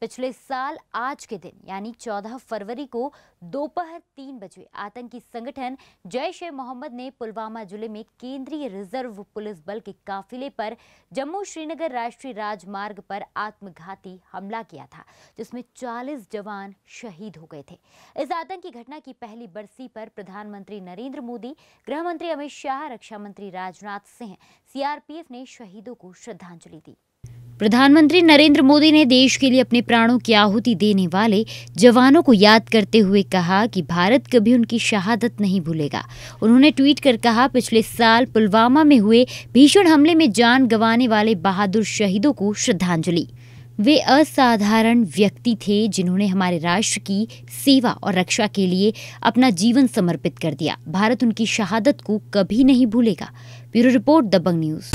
पिछले साल आज के दिन यानी 14 फरवरी को दोपहर 3 बजे आतंकी संगठन जैश-ए-मोहम्मद ने पुलवामा जिले में केंद्रीय रिजर्व पुलिस बल के काफिले पर जम्मू-श्रीनगर राष्ट्रीय राजमार्ग पर आत्मघाती हमला किया था, जिसमें 40 जवान शहीद हो गए थे। इस आतंकी घटना की पहली बरसी पर प्रधानमंत्री नरेंद्र मोदी, गृह मंत्री अमित शाह, रक्षा मंत्री राजनाथ सिंह, सीआरपीएफ ने शहीदों को श्रद्धांजलि दी। प्रधानमंत्री नरेंद्र मोदी ने देश के लिए अपने प्राणों की आहुति देने वाले जवानों को याद करते हुए कहा कि भारत कभी उनकी शहादत नहीं भूलेगा। उन्होंने ट्वीट कर कहा, पिछले साल पुलवामा में हुए भीषण हमले में जान गंवाने वाले बहादुर शहीदों को श्रद्धांजलि। वे असाधारण व्यक्ति थे जिन्होंने हमारे राष्ट्र की सेवा और रक्षा के लिए अपना जीवन समर्पित कर दिया। भारत उनकी शहादत को कभी नहीं भूलेगा। Bureau report, Dabang news.